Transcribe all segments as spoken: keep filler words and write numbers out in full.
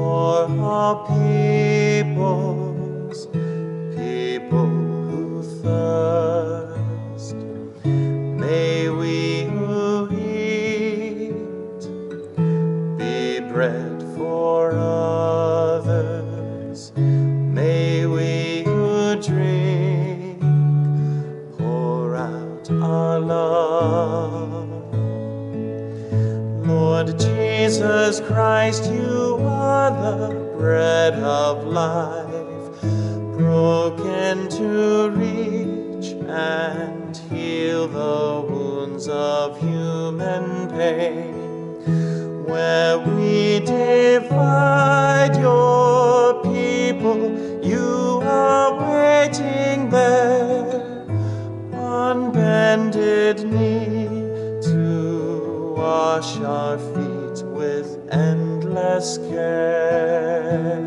for our peoples, people who thirst. May we who eat be bread for others. May we who drink pour out our love. Lord Jesus Christ, you are the bread of life, broken to reach and heal the wounds of human pain. Where we divide your people, you are waiting there on bended knee, wash our feet with endless care.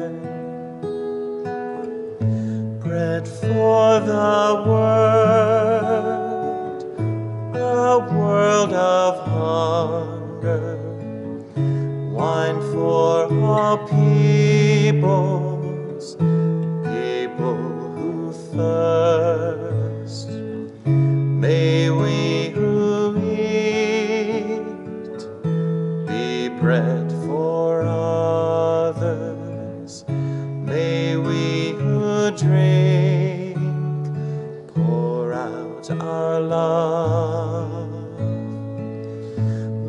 Bread for the world, a world of hunger. Wine for all peoples, people who thirst. May we who bread for others, may we who drink pour out our love.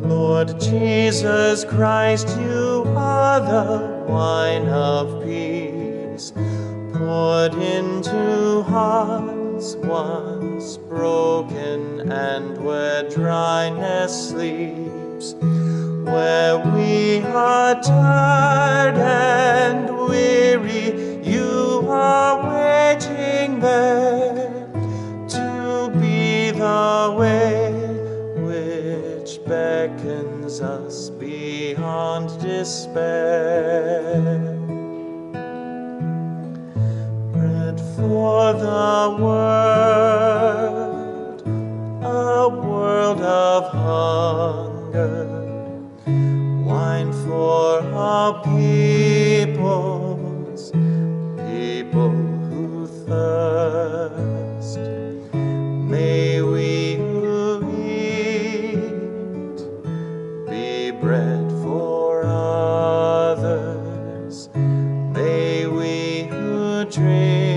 Lord Jesus Christ, you are the wine of peace, poured into hearts once broken and where dryness sleeps. Where we are tired and weary, you are waiting there to be the way which beckons us beyond despair. Bread for the world, a world of hunger. Wine for our peoples, people who thirst. May we who eat be bread for others. May we who drink